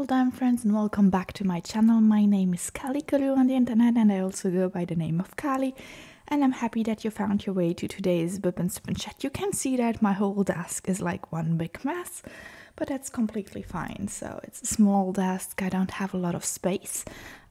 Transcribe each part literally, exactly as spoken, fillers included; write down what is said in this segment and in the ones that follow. Well done friends, and welcome back to my channel. My name is Kali Kalu on the internet, and I also go by the name of Kali, and I'm happy that you found your way to today's Wip and Sip and Chat. You can see that my whole desk is like one big mess, but that's completely fine. So it's a small desk, I don't have a lot of space.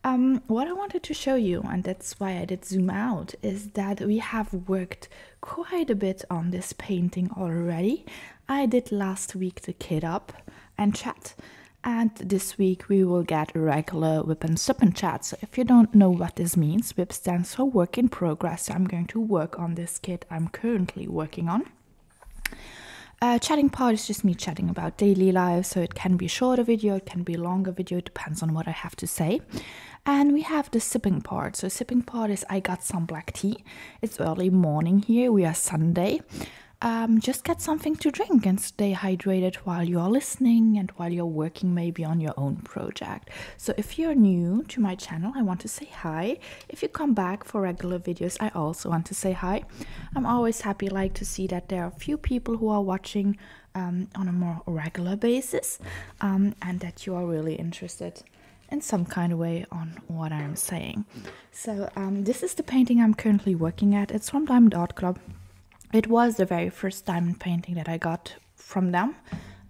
Um, what I wanted to show you, and that's why I did zoom out, is that we have worked quite a bit on this painting already. I did last week the kit up and chat, and this week we will get a regular Wip and Sip and Chat. So if you don't know what this means, Wip stands for work in progress. So I'm going to work on this kit I'm currently working on. Uh, chatting part is just me chatting about daily life, so it can be shorter video, it can be longer video, it depends on what I have to say. And we have the sipping part. So sipping part is I got some black tea. It's early morning here, we are Sunday. Um, just get something to drink and stay hydrated while you're listening and while you're working maybe on your own project. So if you're new to my channel, I want to say hi. If you come back for regular videos, I also want to say hi. I'm always happy like to see that there are a few people who are watching um, on a more regular basis, um, and that you are really interested in some kind of way on what I'm saying. So um, this is the painting I'm currently working at. It's from Diamond Art Club. It was the very first diamond painting that I got from them,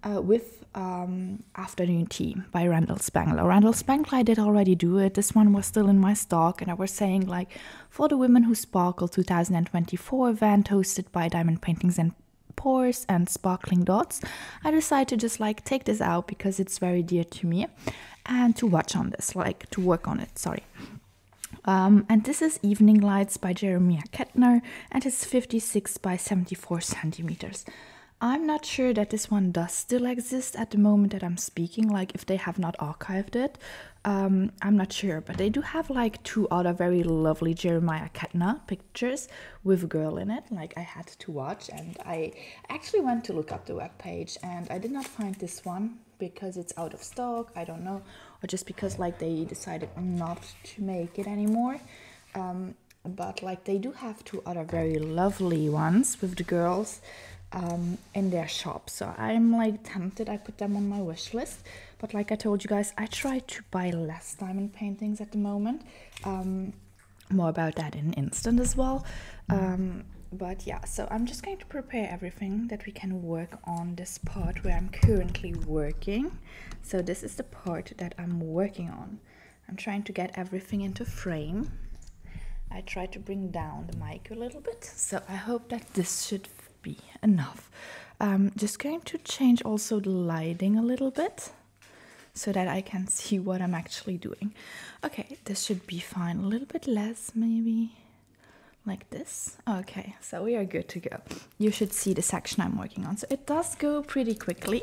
uh, with um, Afternoon Tea by Randall Spangler. Randall Spangler, I did already do it. This one was still in my stock, and I was saying, like, for the Women Who Sparkle two thousand twenty-four event hosted by Diamond Paintings and Pores and Sparkling Dots, I decided to just like take this out because it's very dear to me, and to watch on this, like to work on it, sorry. Um, and this is Evening Lights by Jeremiah Kettner, and it's fifty-six by seventy-four centimeters. I'm not sure that this one does still exist at the moment that I'm speaking, like if they have not archived it. Um, I'm not sure, but they do have like two other very lovely Jeremiah Kettner pictures with a girl in it, like I had to watch, and I actually went to look up the webpage and I did not find this one because it's out of stock, I don't know, or just because like they decided not to make it anymore. Um, but like they do have two other very lovely ones with the girls um, in their shop, so I'm like tempted, I put them on my wish list. But like I told you guys, I try to buy less diamond paintings at the moment. Um, more about that in an instant as well. Um, but yeah, so I'm just going to prepare everything that we can work on this part where I'm currently working. So this is the part that I'm working on. I'm trying to get everything into frame. I try to bring down the mic a little bit. So I hope that this should be enough. I'm just going to change also the lighting a little bit, so that I can see what I'm actually doing. Okay, this should be fine. A little bit less, maybe. Like this. Okay, so we are good to go. You should see the section I'm working on. So it does go pretty quickly.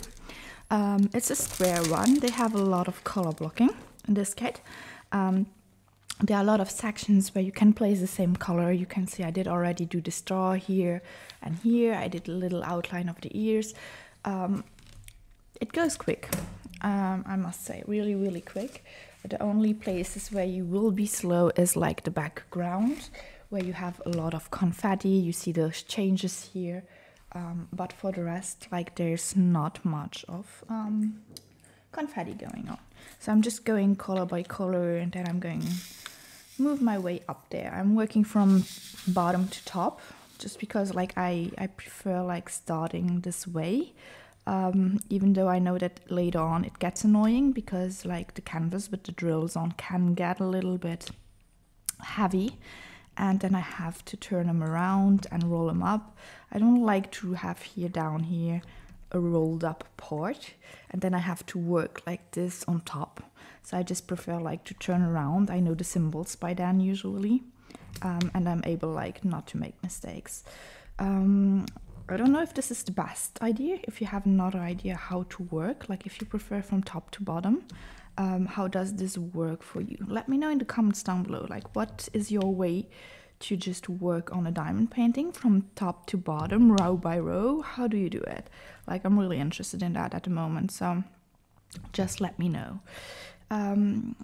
Um, it's a square one. They have a lot of color blocking in this kit. Um, there are a lot of sections where you can place the same color. You can see I did already do the straw here and here. I did a little outline of the ears. Um, it goes quick. Um, I must say, really, really quick. The only places where you will be slow is like the background, where you have a lot of confetti. You see those changes here, um, but for the rest, like there's not much of um, confetti going on. So I'm just going color by color, and then I'm going to move my way up there. I'm working from bottom to top, just because like I, I prefer like starting this way. Um, even though I know that later on it gets annoying because like the canvas with the drills on can get a little bit heavy, and then I have to turn them around and roll them up. I don't like to have here down here a rolled up part, and then I have to work like this on top. So I just prefer like to turn around. I know the symbols by then usually, um, and I'm able like not to make mistakes. Um, I don't know if this is the best idea. If you have another idea how to work, like if you prefer from top to bottom, um, how does this work for you? Let me know in the comments down below, like what is your way to just work on a diamond painting from top to bottom, row by row? How do you do it? Like I'm really interested in that at the moment, so just let me know. Um,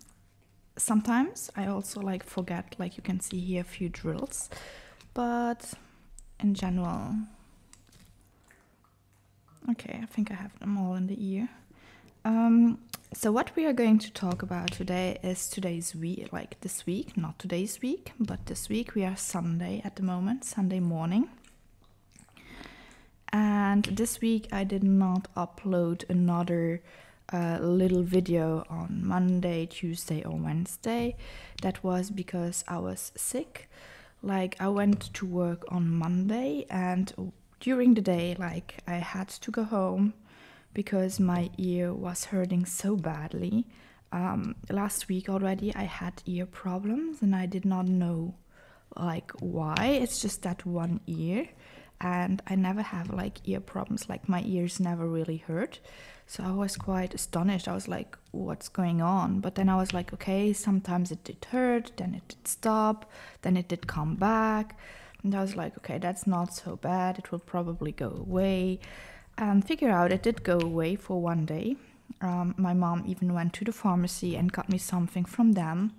sometimes I also like forget, like you can see here a few drills, but in general, okay, I think I have them all in the ear. Um, So what we are going to talk about today is today's week, like this week, not today's week, but this week. We are Sunday at the moment, Sunday morning. And this week I did not upload another uh, little video on Monday, Tuesday or Wednesday. That was because I was sick. Like, I went to work on Monday and during the day, like, I had to go home because my ear was hurting so badly. Um, last week already I had ear problems and I did not know like why. It's just that one ear, and I never have like ear problems, like my ears never really hurt. So I was quite astonished. I was like, what's going on? But then I was like, okay, sometimes it did hurt, then it did stop, then it did come back. And I was like, okay, that's not so bad. It will probably go away. And figure out it did go away for one day. Um, my mom even went to the pharmacy and got me something from them,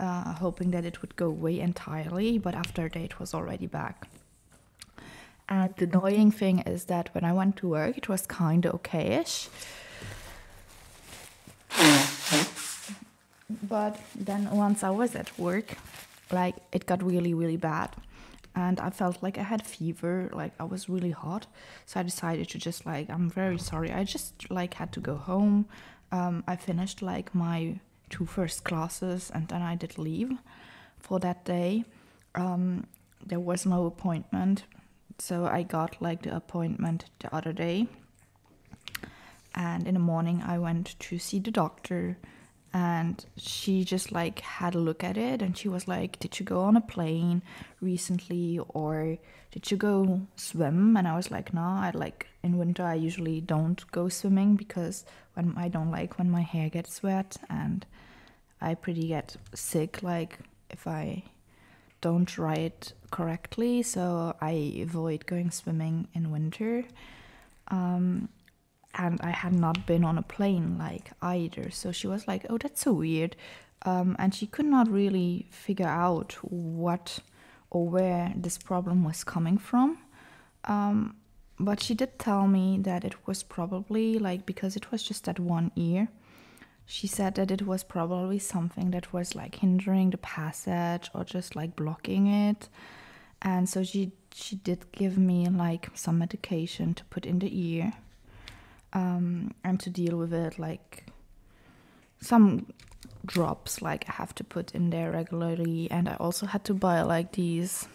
uh, hoping that it would go away entirely, but after a day it was already back. And the annoying thing is that when I went to work it was kind of okay-ish, but then once I was at work, like, it got really really bad. And I felt like I had fever, like I was really hot. So I decided to just like, I'm very sorry, I just like had to go home. Um, I finished like my two first classes and then I did leave for that day. Um, there was no appointment. So I got like the appointment the other day. And in the morning I went to see the doctor. And she just like had a look at it and she was like, did you go on a plane recently or did you go swim? And I was like, no, I like in winter I usually don't go swimming because when I don't like when my hair gets wet and I pretty get sick like if I don't dry it correctly, so I avoid going swimming in winter. Um, And I had not been on a plane like either. So she was like, oh, that's so weird. Um, and she could not really figure out what or where this problem was coming from. Um, but she did tell me that it was probably like, because it was just that one ear, she said that it was probably something that was like hindering the passage or just like blocking it. And so she, she did give me like some medication to put in the ear. Um, and to deal with it, like some drops like I have to put in there regularly. And I also had to buy like these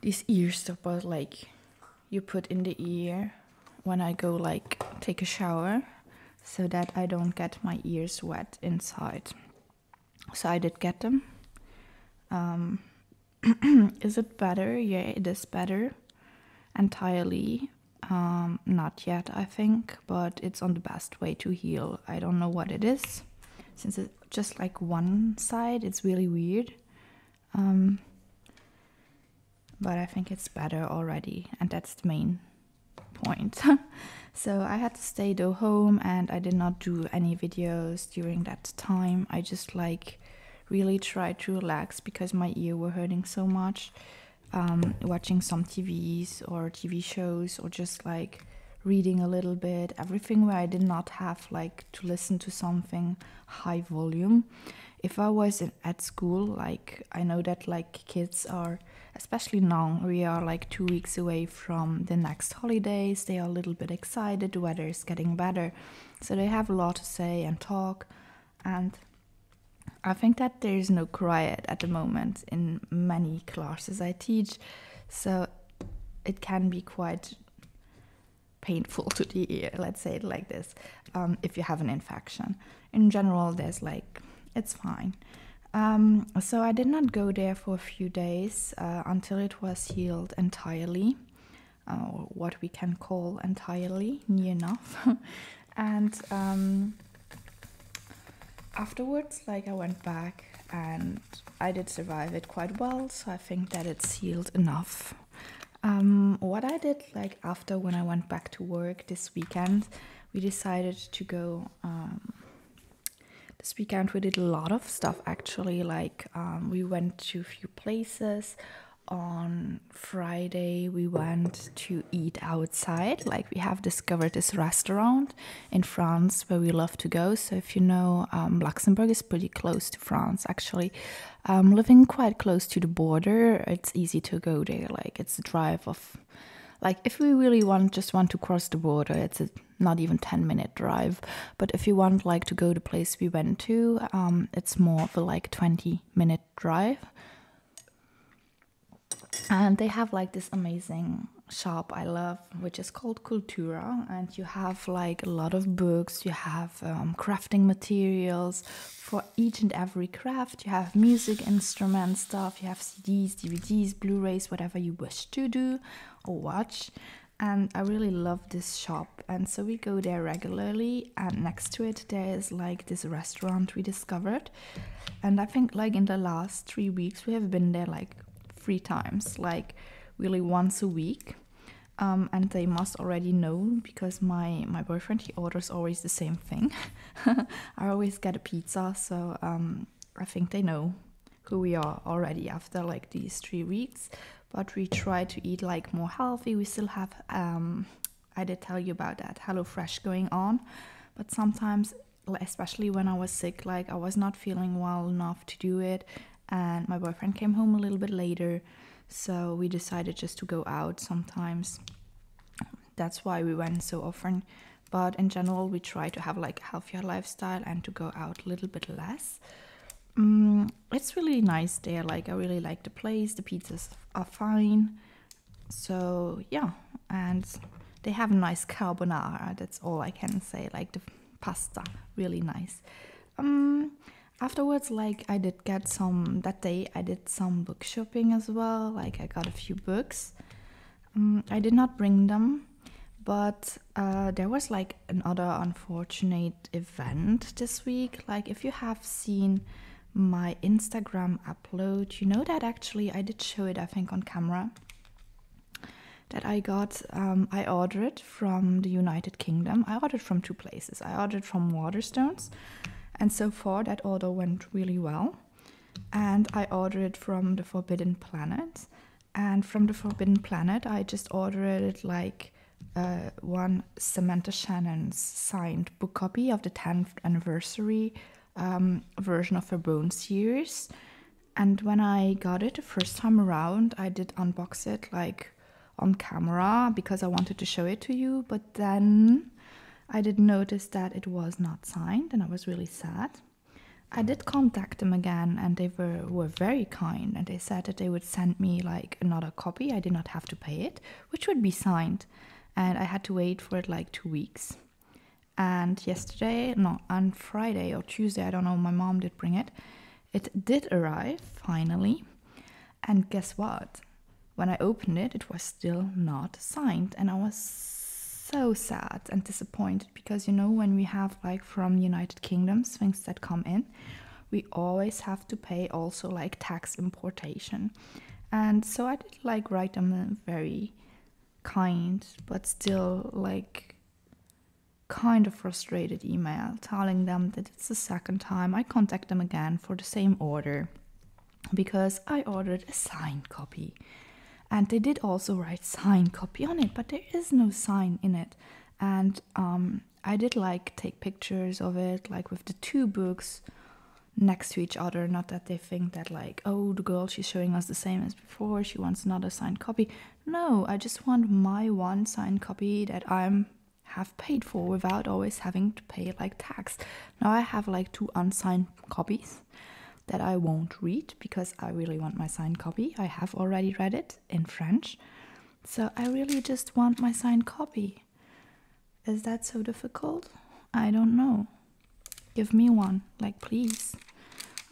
these ear stuff, but like you put in the ear when I go like take a shower so that I don't get my ears wet inside. So I did get them. Um, is it better? Yeah, it is better entirely. Um, not yet, I think, but it's on the best way to heal. I don't know what it is. Since it's just like one side, it's really weird. Um, but I think it's better already, and that's the main point. So I had to stay though home, and I did not do any videos during that time. I just like really tried to relax because my ear were hurting so much. Um, watching some T Vs or T V shows or just like reading a little bit, everything where I did not have like to listen to something high volume. If I was in, at school, like I know that like kids are, especially now, we are like two weeks away from the next holidays, they are a little bit excited, the weather is getting better, so they have a lot to say and talk, and I think that there is no quiet at the moment in many classes I teach, so it can be quite painful to the ear, let's say it like this, um, if you have an infection. In general, there's like, it's fine. Um, so I did not go there for a few days uh, until it was healed entirely, or what we can call entirely, near enough. And... Um, afterwards, like, I went back and I did survive it quite well, so I think that it's healed enough. Um, what I did, like, after when I went back to work this weekend, we decided to go... Um, this weekend we did a lot of stuff, actually, like, um, we went to a few places. on Friday we went to eat outside. Like, we have discovered this restaurant in France where we love to go. So if you know, um, Luxembourg is pretty close to France, actually. Um, living quite close to the border, it's easy to go there. Like, it's a drive of, like, if we really want, just want to cross the border, it's a not even ten minute drive. But if you want, like, to go the place we went to, um, it's more of a, like, twenty minute drive. And they have, like, this amazing shop I love, which is called Cultura, and you have, like, a lot of books, you have um, crafting materials for each and every craft, you have music instruments, stuff, you have C Ds, D V Ds, Blu-rays, whatever you wish to do or watch. And I really love this shop, and so we go there regularly. And next to it there is, like, this restaurant we discovered, and I think, like, in the last three weeks we have been there like three times, like really once a week. Um, and they must already know, because my my boyfriend, he orders always the same thing. I always get a pizza, so um, I think they know who we are already after like these three weeks. But we try to eat, like, more healthy. We still have, um, I did tell you about that, HelloFresh going on. But sometimes, especially when I was sick, like, I was not feeling well enough to do it. And my boyfriend came home a little bit later, so we decided just to go out sometimes. That's why we went so often. But in general, we try to have, like, a healthier lifestyle and to go out a little bit less. Mm, it's really nice there. Like, I really like the place. The pizzas are fine. So yeah, and they have a nice carbonara. That's all I can say. Like, the pasta, really nice. Um, afterwards, like, I did get some that day. I did some book shopping as well. Like, I got a few books. Um, I did not bring them. But uh, there was, like, another unfortunate event this week. Like, if you have seen my Instagram upload, you know that actually I did show it, I think, on camera, that I got, um, I ordered from the United Kingdom. I ordered from two places. I ordered from Waterstones, and so far that order went really well. And I ordered from the Forbidden Planet, and from the Forbidden Planet I just ordered, like, Uh, one Samantha Shannon's signed book copy of the tenth anniversary um, version of her Bone series. And when I got it the first time around, I did unbox it, like, on camera, because I wanted to show it to you. But then I did notice that it was not signed, and I was really sad. I did contact them again, and they were, were very kind, and they said that they would send me, like, another copy. I did not have to pay it, which would be signed. And I had to wait for it like two weeks. And yesterday, no, on Friday or Tuesday, I don't know, my mom did bring it. It did arrive, finally. And guess what? When I opened it, it was still not signed. And I was so sad and disappointed, because, you know, when we have, like, from United Kingdom things that come in, we always have to pay also, like, tax importation. And so I did, like, write them a very kind but still, like, kind of frustrated email, telling them that it's the second time I contact them again for the same order, because I ordered a signed copy, and they did also write signed copy on it, but there is no sign in it. And um, I did, like, take pictures of it, like, with the two books next to each other, not that they think that, like, oh, the girl, she's showing us the same as before, she wants another signed copy. No, I just want my one signed copy that I'm have paid for without always having to pay, like, tax. Now I have, like, two unsigned copies that I won't read, because I really want my signed copy. I have already read it in French, so I really just want my signed copy. Is that so difficult? I don't know. Give me one, like, please.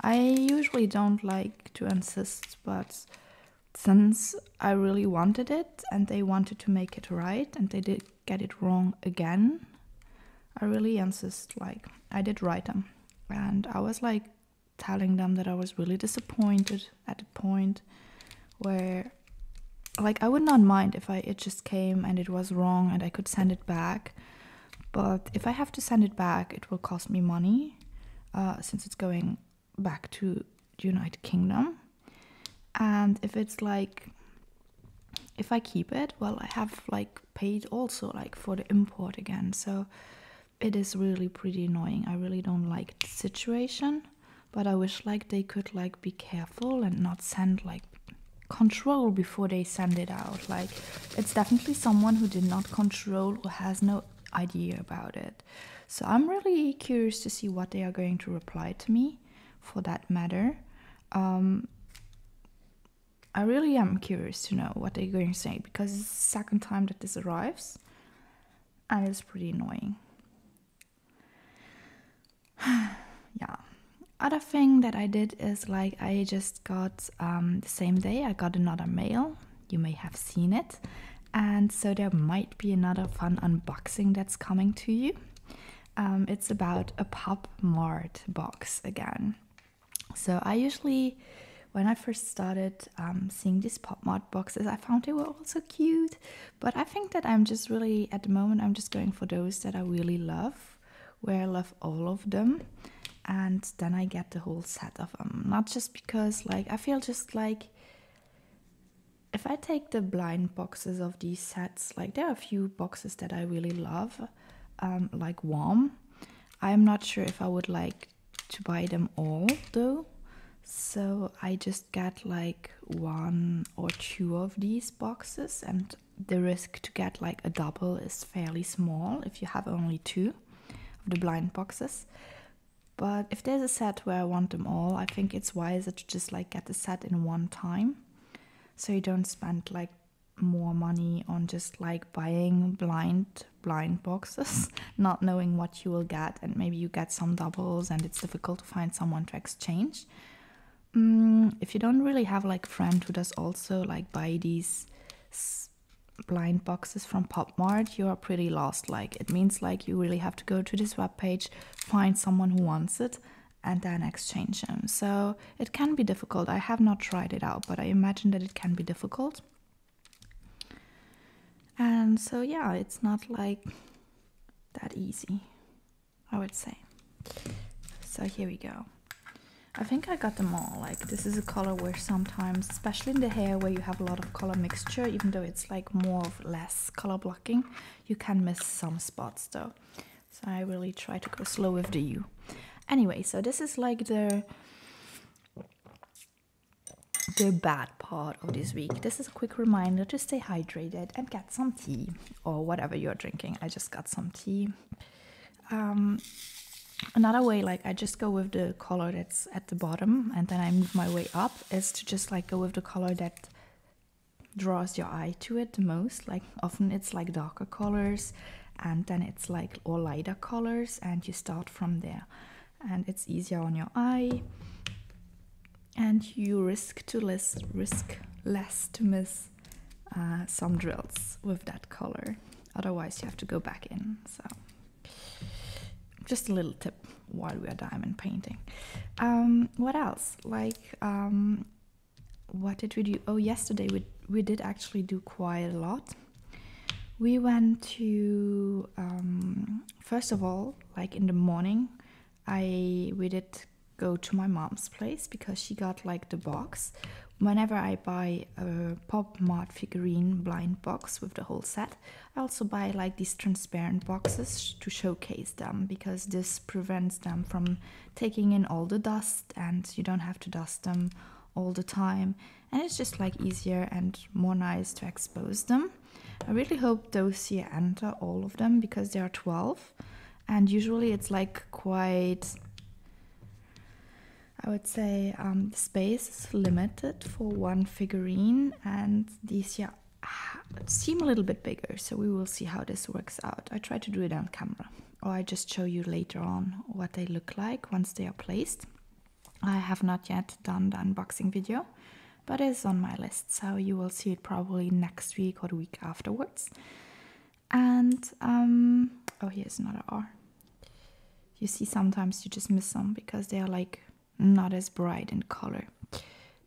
I usually don't like to insist, but since I really wanted it and they wanted to make it right and they did get it wrong again, I really insist. Like, I did write them, and I was, like, telling them that I was really disappointed at the point where, like, I would not mind if I it just came and it was wrong and I could send it back. But if I have to send it back, it will cost me money, uh, since it's going back to the United Kingdom. And if it's like, if I keep it, well, I have like paid also like for the import again. So it is really pretty annoying. I really don't like the situation, but I wish like they could like be careful and not send like control before they send it out. Like, it's definitely someone who did not control or has no idea about it. So I'm really curious to see what they are going to reply to me for that matter. Um, I really am curious to know what they're going to say, because it's the second time that this arrives and it's pretty annoying. Yeah. Other thing that I did is like I just got um, the same day I got another mail. You may have seen it. And so there might be another fun unboxing that's coming to you. Um, it's about a Pop Mart box again. So I usually, when I first started um, seeing these Pop Mart boxes, I found they were also cute. But I think that I'm just really, at the moment, I'm just going for those that I really love, where I love all of them. And then I get the whole set of them. Not just because, like, I feel just like, if I take the blind boxes of these sets, like there are a few boxes that I really love, um, like Warm. I'm not sure if I would like to buy them all though. So I just get like one or two of these boxes, and the risk to get like a double is fairly small if you have only two of the blind boxes. But if there's a set where I want them all, I think it's wiser to just like get the set in one time. So you don't spend like more money on just like buying blind blind boxes, not knowing what you will get, and maybe you get some doubles and it's difficult to find someone to exchange. Mm, if you don't really have like a friend who does also like buy these blind boxes from Pop Mart, you are pretty lost. Like, it means like you really have to go to this webpage, find someone who wants it, and then exchange them. So it can be difficult. I have not tried it out, but I imagine that it can be difficult. And so yeah, it's not like that easy, I would say. So here we go. I think I got them all. Like, this is a color where sometimes, especially in the hair where you have a lot of color mixture, even though it's like more or less color blocking, you can miss some spots though. So I really try to go slow with the U. Anyway, so this is like the the bad part of this week. This is a quick reminder to stay hydrated and get some tea or whatever you're drinking. I just got some tea. Um, another way, like I just go with the color that's at the bottom and then I move my way up, is to just like go with the color that draws your eye to it the most. Like, often it's like darker colors, and then it's like all lighter colors, and you start from there. And it's easier on your eye, and you risk to less risk less to miss uh, some drills with that color. Otherwise, you have to go back in. So, just a little tip while we are diamond painting. Um, what else? Like, um, what did we do? Oh, yesterday we we did actually do quite a lot. We went to um, first of all, like in the morning, I we did go to my mom's place because she got like the box. Whenever I buy a Pop Mart figurine blind box with the whole set, I also buy like these transparent boxes to showcase them, because this prevents them from taking in all the dust, and you don't have to dust them all the time, and it's just like easier and more nice to expose them. I really hope those here enter all of them, because there are twelve, and usually it's like quite, I would say, um, the space is limited for one figurine, and these yeah, seem a little bit bigger, so we will see how this works out. I try to do it on camera, or I just show you later on what they look like once they are placed. I have not yet done the unboxing video, but it's on my list, so you will see it probably next week or the week afterwards. And, um, oh, here's another R. You see, sometimes you just miss some because they are like not as bright in color.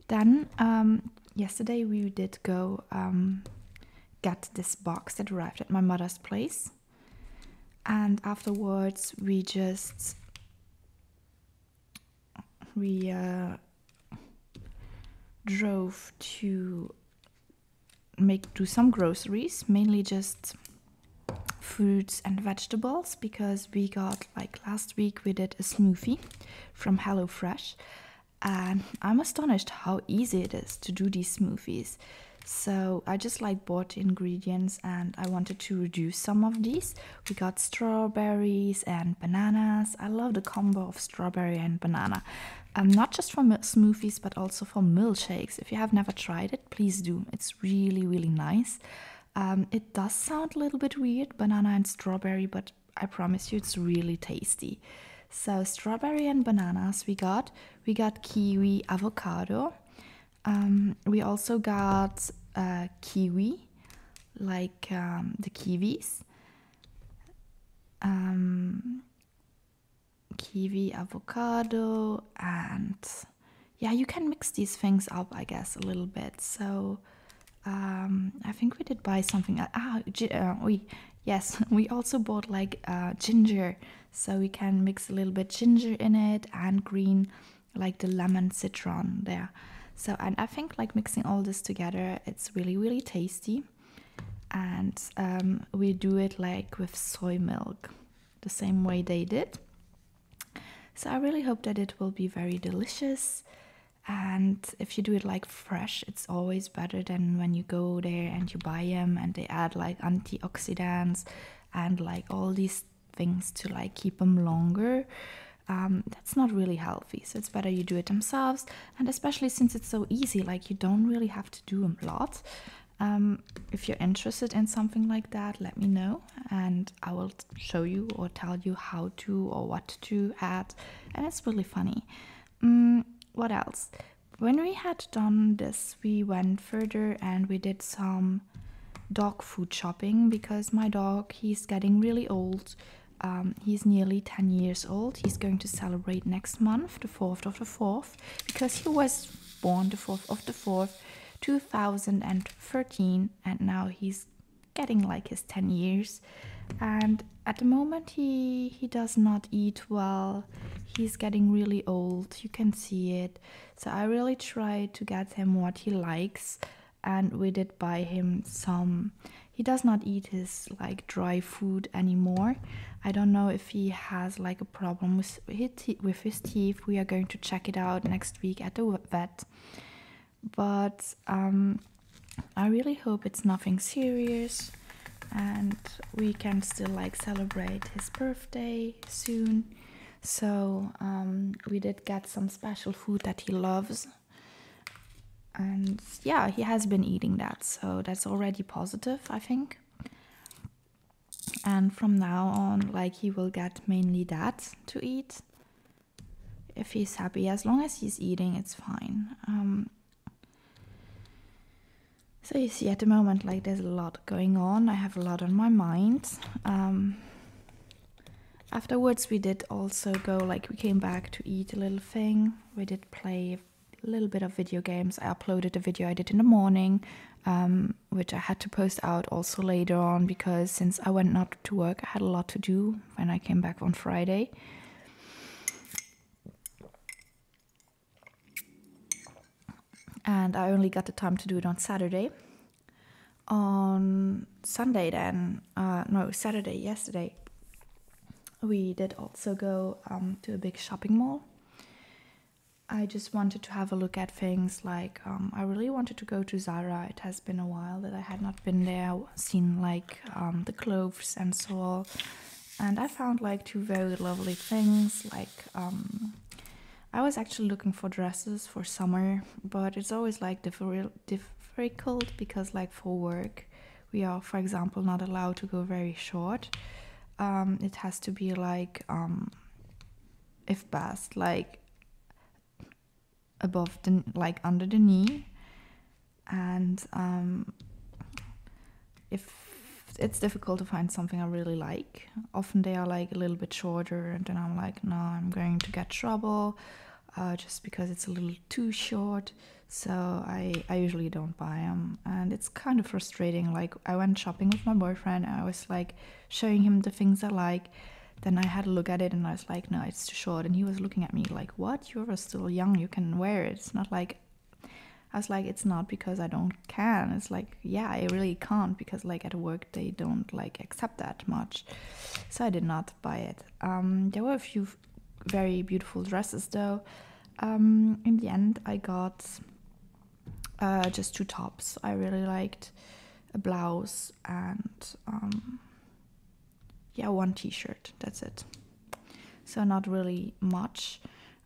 Then, um, yesterday we did go um, get this box that arrived at my mother's place. And afterwards we just, we, uh, drove to make do some groceries, mainly just fruits and vegetables, because we got, like last week we did a smoothie from HelloFresh, and I'm astonished how easy it is to do these smoothies. So I just like bought ingredients and I wanted to reduce some of these. We got strawberries and bananas. I love the combo of strawberry and banana. Um, not just for smoothies, but also for milkshakes. If you have never tried it, please do. It's really, really nice. Um, it does sound a little bit weird, banana and strawberry, but I promise you it's really tasty. So strawberry and bananas we got. We got kiwi, avocado. Um, we also got uh, kiwi, like um, the kiwis. Um, kiwi, avocado, and yeah, you can mix these things up, I guess, a little bit. So um, I think we did buy something. Ah, uh, we, yes, we also bought like uh, ginger. So we can mix a little bit ginger in it and green, like the lemon citron there. So, and I think like mixing all this together, it's really, really tasty. And um, we do it like with soy milk, the same way they did. So I really hope that it will be very delicious. And if you do it like fresh, it's always better than when you go there and you buy them and they add like antioxidants and like all these things to like keep them longer. Um, that's not really healthy, so it's better you do it themselves, and especially since it's so easy, like you don't really have to do a lot. Um, if you're interested in something like that, let me know and I will show you or tell you how to or what to add, and it's really funny. Um, what else? When we had done this, we went further and we did some dog food shopping, because my dog, he's getting really old. Um, he's nearly ten years old. He's going to celebrate next month, the fourth of the fourth, because he was born the fourth of the fourth, two thousand thirteen, and now he's getting like his ten years. And at the moment he, he does not eat well. He's getting really old, you can see it. So I really tried to get him what he likes, and we did buy him some. He does not eat his like dry food anymore. I don't know if he has like a problem with his, with his teeth. We are going to check it out next week at the vet. But um, I really hope it's nothing serious and we can still like celebrate his birthday soon. So um, we did get some special food that he loves. And yeah, he has been eating that, so that's already positive, I think. And from now on, like, he will get mainly that to eat. If he's happy, as long as he's eating, it's fine. Um, so you see, at the moment, like, there's a lot going on. I have a lot on my mind. Um, afterwards, we did also go, like, we came back to eat a little thing. We did play a little bit of video games. I uploaded a video I did in the morning, um, which I had to post out also later on, because since I went not to work, I had a lot to do when I came back on Friday. And I only got the time to do it on Saturday. On Sunday then, uh, no, Saturday, yesterday, we did also go um, to a big shopping mall. I just wanted to have a look at things, like um, I really wanted to go to Zara. It has been a while that I had not been there, seen like um, the clothes and so on. And I found like two very lovely things, like um, I was actually looking for dresses for summer, but it's always like difficult because like for work we are, for example, not allowed to go very short. Um, it has to be like, um, if best, like above the, like under the knee, and um, if it's difficult to find something I really like. Often they are like a little bit shorter, and then I'm like, no, I'm going to get trouble uh, just because it's a little too short. So I, I usually don't buy them, and it's kind of frustrating. Like I went shopping with my boyfriend, and I was like showing him the things I like. Then I had a look at it and I was like, no, it's too short. And he was looking at me like, what? You're still young, you can wear it. It's not like I was like, it's not because I don't can. It's like, yeah, I really can't, because like at work they don't like accept that much. So I did not buy it. Um, there were a few very beautiful dresses though. Um, in the end, I got uh, just two tops. I really liked a blouse and um, yeah, one t-shirt. That's it. So not really much.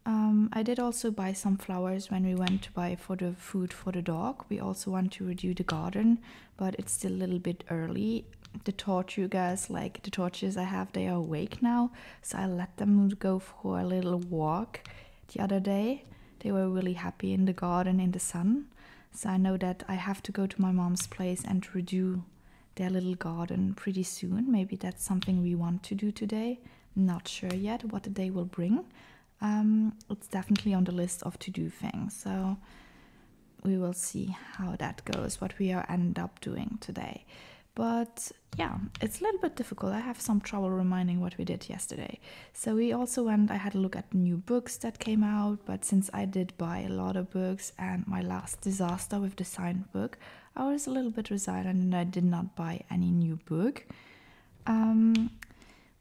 Um, I did also buy some flowers when we went to buy for the food for the dog. We also want to redo the garden, but it's still a little bit early. The tortugas, like the torches I have, they are awake now. So I let them go for a little walk the other day. They were really happy in the garden in the sun. So I know that I have to go to my mom's place and redo their little garden pretty soon. Maybe that's something we want to do today. Not sure yet what the day will bring. Um, it's definitely on the list of to-do things, so we will see how that goes, what we are end up doing today. But yeah, it's a little bit difficult. I have some trouble reminding what we did yesterday. So we also went, I had a look at new books that came out, but since I did buy a lot of books and my last disaster with the signed book, I was a little bit resigned and I did not buy any new book. Um...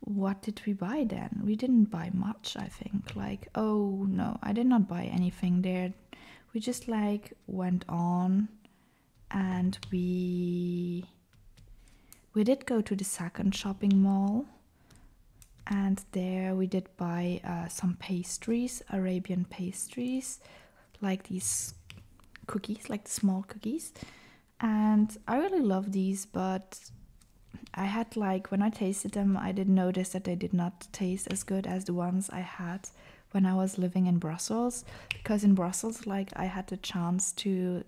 What did we buy then? We didn't buy much, I think. Like, oh no, I did not buy anything there. We just like went on and we... We did go to the second shopping mall. And there we did buy uh, some pastries, Arabian pastries. Like these cookies, like the small cookies. And I really love these, but... I had like, when I tasted them, I did notice that they did not taste as good as the ones I had when I was living in Brussels. Because in Brussels, like, I had the chance to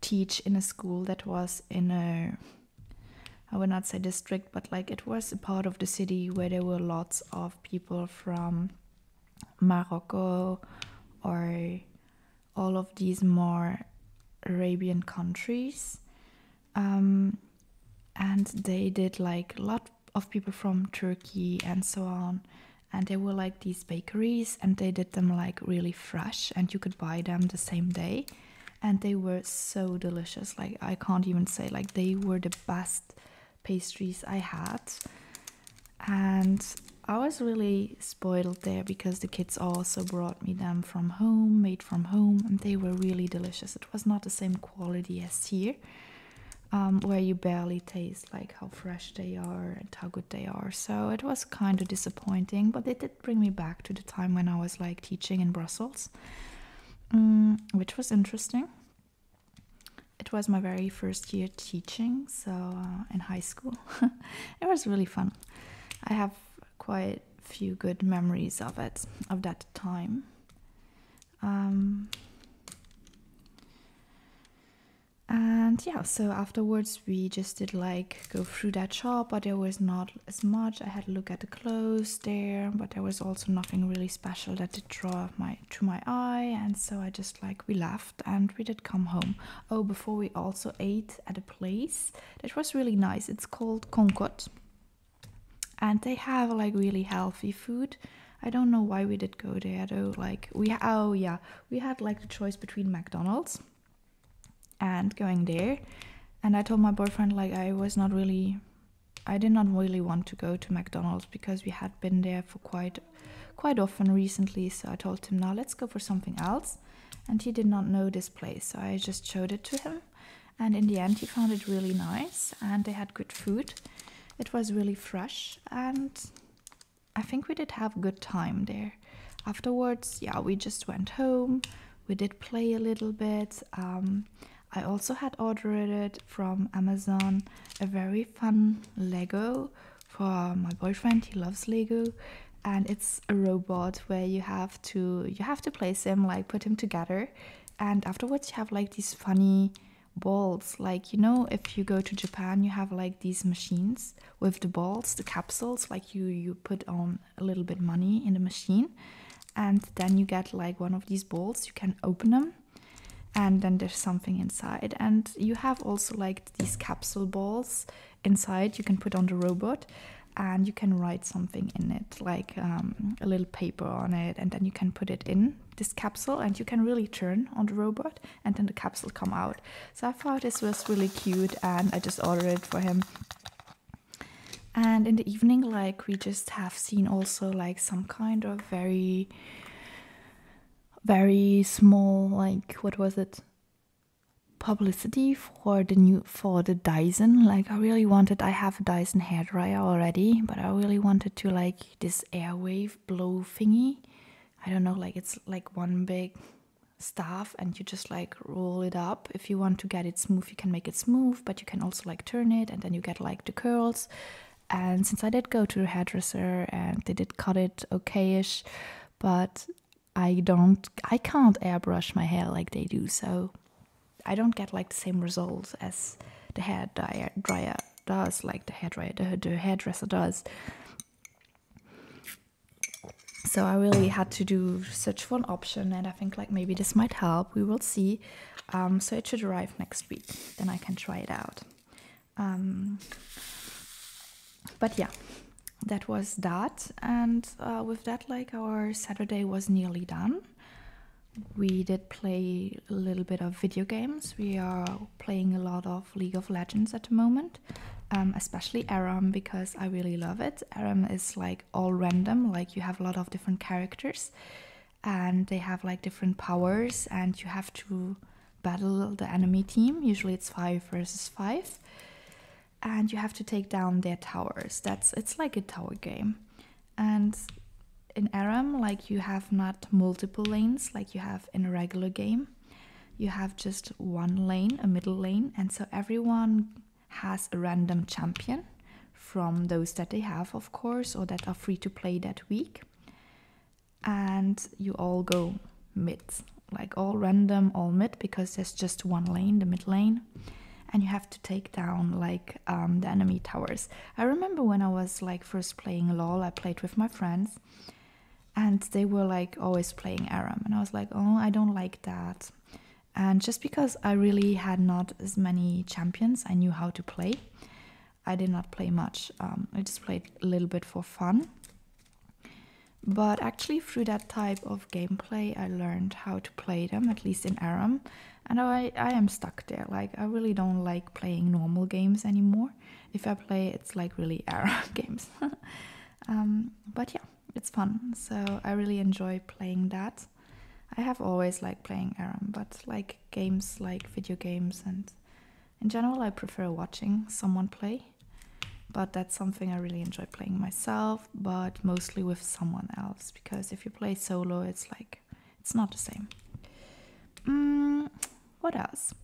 teach in a school that was in a, I would not say district, but like it was a part of the city where there were lots of people from Morocco or all of these more Arabian countries. Um... And they did like a lot of people from Turkey and so on. And they were like these bakeries and they did them like really fresh and you could buy them the same day. And they were so delicious. Like I can't even say, like they were the best pastries I had. And I was really spoiled there because the kids also brought me them from home, made from home. And they were really delicious. It was not the same quality as here. Um, where you barely taste like how fresh they are and how good they are. So it was kind of disappointing, but they did bring me back to the time when I was like teaching in Brussels, um, which was interesting. It was my very first year teaching, so uh, in high school. It was really fun. I have quite a few good memories of it, of that time. Um, And yeah, so afterwards we just did like go through that shop, but there was not as much. I had a look at the clothes there, but there was also nothing really special that did draw my to my eye. And so I just like, we left and we did come home. Oh, before we also ate at a place that was really nice. It's called Concot. And they have like really healthy food. I don't know why we did go there though. Like we, oh yeah, we had like the choice between McDonald's and going there, and I told my boyfriend like I was not really I did not really want to go to McDonald's because we had been there for quite quite often recently. So I told him, now let's go for something else, and he did not know this place, so I just showed it to him, and in the end he found it really nice and they had good food. It was really fresh and I think we did have a good time there. Afterwards, yeah, we just went home, we did play a little bit. um, I also had ordered it from Amazon, a very fun Lego for my boyfriend. He loves Lego, and it's a robot where you have to you have to place him, like put him together, and afterwards you have like these funny balls. Like, you know, if you go to Japan, you have like these machines with the balls, the capsules. Like you you put on a little bit money in the machine, and then you get like one of these balls. You can open them. And then there's something inside. And you have also like these capsule balls inside you can put on the robot, and you can write something in it, like um, a little paper on it, and then you can put it in this capsule, and you can really turn on the robot and then the capsule come out. So I thought this was really cute and I just ordered it for him. And in the evening, like, we just have seen also like some kind of very very small, like, what was it, publicity for the new for the Dyson. Like, I really wanted, I have a Dyson hairdryer already, but I really wanted to, like, this airwave blow thingy, I don't know, like, it's like one big staff and you just like roll it up. If you want to get it smooth, you can make it smooth, but you can also like turn it and then you get like the curls. And since I did go to the hairdresser and they did cut it okay-ish, but I don't I can't airbrush my hair like they do, so I don't get like the same results as the hair dryer, dryer does, like the hair dryer, the, the hairdresser does. So I really had to do search for an option, and I think like maybe this might help. We will see. Um, so it should arrive next week, then I can try it out. Um, but yeah, that was that, and uh, with that, like, our Saturday was nearly done. We did play a little bit of video games. We are playing a lot of League of Legends at the moment, um, especially Aram, because I really love it. Aram is like all random, like you have a lot of different characters and they have like different powers and you have to battle the enemy team. Usually it's five versus five and you have to take down their towers. That's, it's like a tower game. And in Aram, like, you have not multiple lanes like you have in a regular game. You have just one lane, a middle lane, and so everyone has a random champion from those that they have, of course, or that are free to play that week. And you all go mid, like all random, all mid, because there's just one lane, the mid lane, and you have to take down like um, the enemy towers. I remember when I was like first playing LOL, I played with my friends, and they were like always playing Aram, and I was like, oh, I don't like that. And just because I really had not as many champions, I knew how to play. I did not play much. Um, I just played a little bit for fun. But actually through that type of gameplay, I learned how to play them, at least in Aram. And I, I am stuck there. Like, I really don't like playing normal games anymore. If I play, it's like really Aram games. um, but yeah. It's fun, so I really enjoy playing that. I have always liked playing Aram, but like games, like video games, and in general I prefer watching someone play, but that's something I really enjoy playing myself, but mostly with someone else, because if you play solo, it's like, it's not the same. Mm, what else?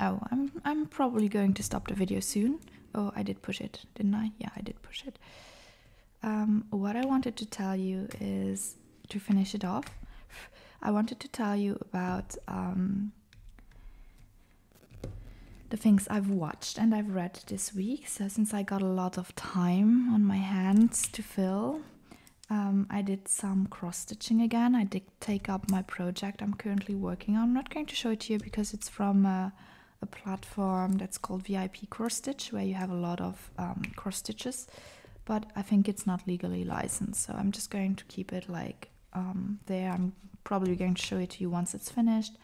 Oh, I'm, I'm probably going to stop the video soon. Oh, I did push it, didn't I? Yeah, I did push it. Um, what I wanted to tell you is, to finish it off, I wanted to tell you about um, the things I've watched and I've read this week. So since I got a lot of time on my hands to fill, um, I did some cross-stitching again. I did take up my project I'm currently working on. I'm not going to show it to you because it's from a, a platform that's called V I P Cross Stitch, where you have a lot of um, cross stitches. But I think it's not legally licensed, so I'm just going to keep it like um, there. I'm probably going to show it to you once it's finished,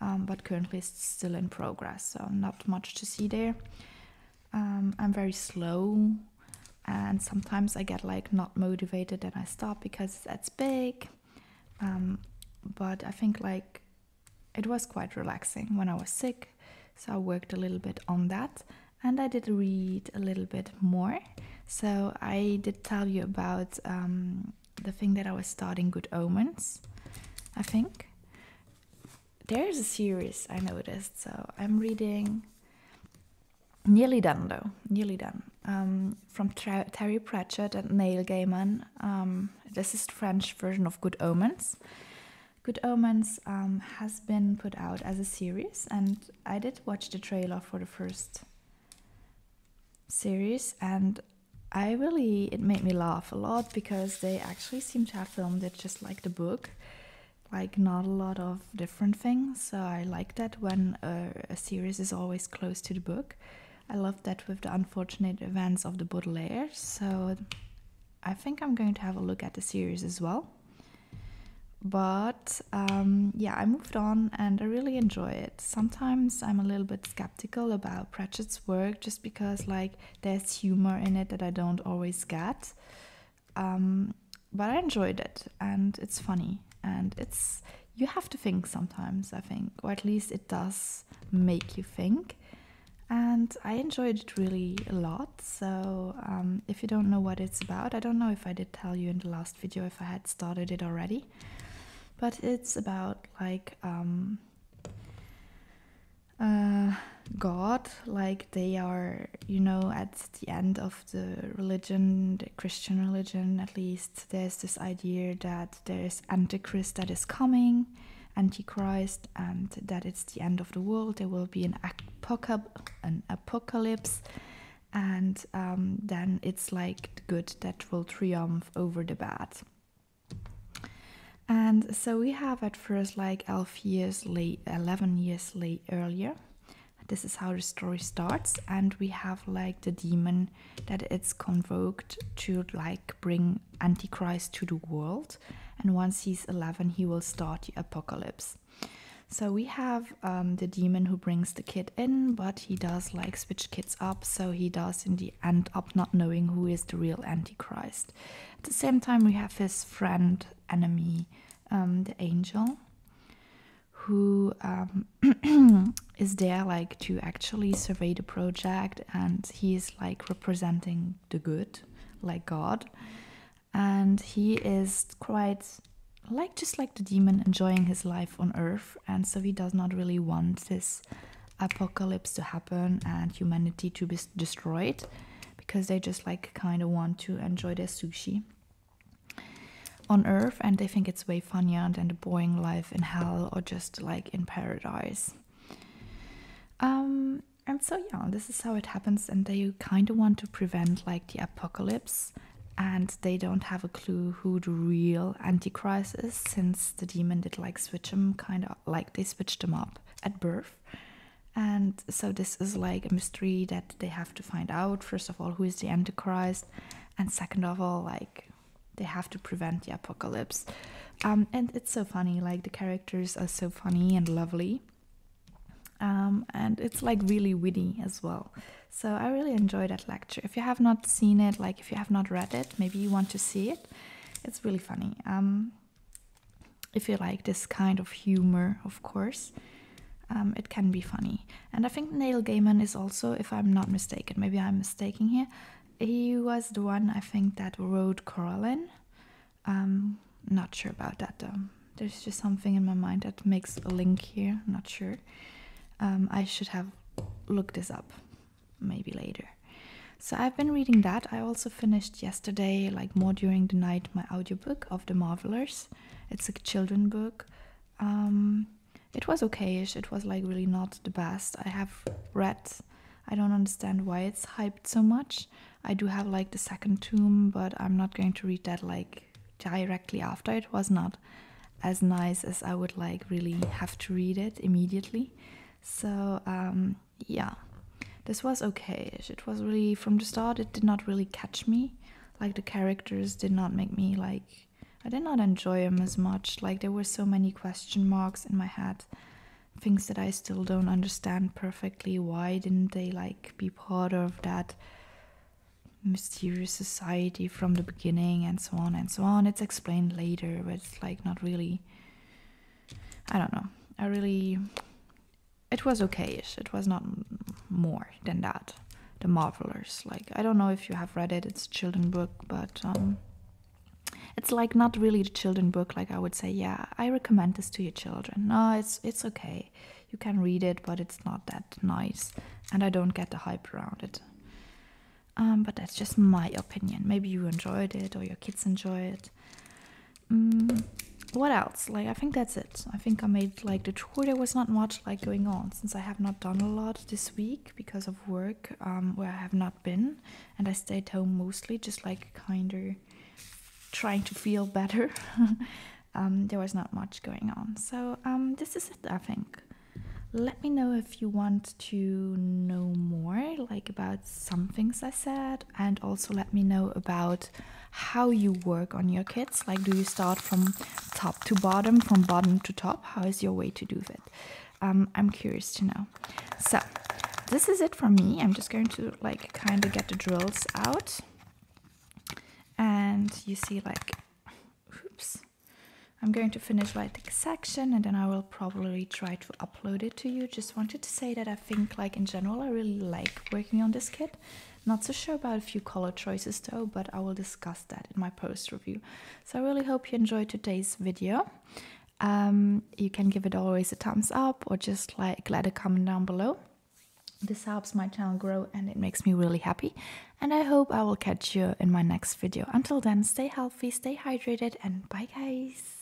um, but currently it's still in progress, so not much to see there. Um, I'm very slow, and sometimes I get like not motivated and I stop because that's big. Um, but I think like it was quite relaxing when I was sick, so I worked a little bit on that. And I did read a little bit more. So I did tell you about um, the thing that I was starting, Good Omens, I think. There's a series I noticed, so I'm reading, nearly done though, nearly done, um, from Tra Terry Pratchett and Neil Gaiman. Um, this is the French version of Good Omens. Good Omens um, has been put out as a series, and I did watch the trailer for the first series, and I really, it made me laugh a lot, because they actually seem to have filmed it just like the book, like not a lot of different things. So I like that when a, a series is always close to the book. I love that with the unfortunate events of the Baudelaire, so I think I'm going to have a look at the series as well. But um, yeah, I moved on and I really enjoy it. Sometimes I'm a little bit skeptical about Pratchett's work just because like there's humor in it that I don't always get. Um, but I enjoyed it and it's funny and it's, you have to think sometimes, I think, or at least it does make you think. And I enjoyed it really a lot. So um, if you don't know what it's about, I don't know if I did tell you in the last video if I had started it already. But it's about like um, uh, God, like they are, you know, at the end of the religion, the Christian religion at least, there's this idea that there's Antichrist that is coming, Antichrist, and that it's the end of the world, there will be an, apoca an apocalypse, and um, then it's like the good that will triumph over the bad. And so we have at first like eleven years late, eleven years late earlier. This is how the story starts, and we have like the demon that it's convoked to like bring Antichrist to the world. And once he's eleven, he will start the apocalypse. So we have um, the demon who brings the kid in, but he does like switch kids up. So he does in the end up not knowing who is the real Antichrist. At the same time, we have his friend, enemy, um, the angel, who um, is there like to actually survey the project, and he is like representing the good, like God, and he is quite like just like the demon enjoying his life on earth, and so he does not really want this apocalypse to happen and humanity to be destroyed, because they just like kind of want to enjoy their sushi on earth, and they think it's way funnier than the boring life in hell or just like in paradise. Um, and so yeah, this is how it happens, and they kind of want to prevent like the apocalypse, and they don't have a clue who the real Antichrist is, since the demon did like switch him, kind of like they switched him up at birth. And so this is like a mystery that they have to find out, first of all, who is the Antichrist, and second of all, like they have to prevent the apocalypse. Um, and it's so funny, like the characters are so funny and lovely. Um, and it's like really witty as well. So I really enjoyed that lecture. If you have not seen it, like if you have not read it, maybe you want to see it. It's really funny. Um, if you like this kind of humor, of course, um, it can be funny. And I think Neil Gaiman is also, if I'm not mistaken, maybe I'm mistaken here, he was the one, I think, that wrote Coraline. Um, not sure about that though. There's just something in my mind that makes a link here. Not sure. Um, I should have looked this up maybe later. So I've been reading that. I also finished yesterday, like more during the night, my audiobook of The Marvelers. It's a children's book. Um, it was okay-ish. It was like really not the best I have read. I don't understand why it's hyped so much. I do have like the second tome, but I'm not going to read that like directly after. It was not as nice as I would like really have to read it immediately. So um, yeah, this was okay-ish. It was really, from the start, it did not really catch me. Like the characters did not make me like, I did not enjoy them as much. Like there were so many question marks in my head. Things that I still don't understand perfectly. Why didn't they like be part of that mysterious society from the beginning, and so on and so on. It's explained later, but it's like not really, I don't know. I really, it was okay-ish. It was not more than that. The Marvelers, like, I don't know if you have read it. It's a children's book, but um, it's like not really the children's book. Like I would say, yeah, I recommend this to your children. No, it's it's okay. You can read it, but it's not that nice. And I don't get the hype around it. Um, but that's just my opinion. Maybe you enjoyed it or your kids enjoy it. Um, what else? Like, I think that's it. I think I made like the tour. There was not much like going on, since I have not done a lot this week because of work, um, where I have not been. And I stayed home mostly, just like kind of trying to feel better. um, there was not much going on. So um, this is it, I think. Let me know if you want to know more, like about some things I said, and also let me know about how you work on your kits. Like, do you start from top to bottom, from bottom to top? How is your way to do that? Um, I'm curious to know. So this is it from me. I'm just going to like kind of get the drills out. And you see like, oops, I'm going to finish like the section and then I will probably try to upload it to you. Just wanted to say that I think like in general I really like working on this kit. Not so sure about a few color choices though, but I will discuss that in my post review. So I really hope you enjoyed today's video. Um, you can give it always a thumbs up or just like let a comment down below. This helps my channel grow and it makes me really happy. And I hope I will catch you in my next video. Until then, stay healthy, stay hydrated, and bye guys!